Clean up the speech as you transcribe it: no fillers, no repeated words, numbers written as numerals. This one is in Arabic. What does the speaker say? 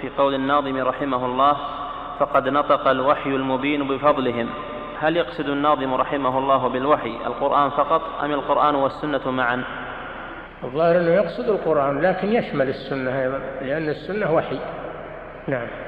في قول الناظم رحمه الله: فقد نطق الوحي المبين بفضلهم. هل يقصد الناظم رحمه الله بالوحي القرآن فقط أم القرآن والسنة معا؟ الظاهر أنه يقصد القرآن لكن يشمل السنة أيضا لأن السنة وحي. نعم.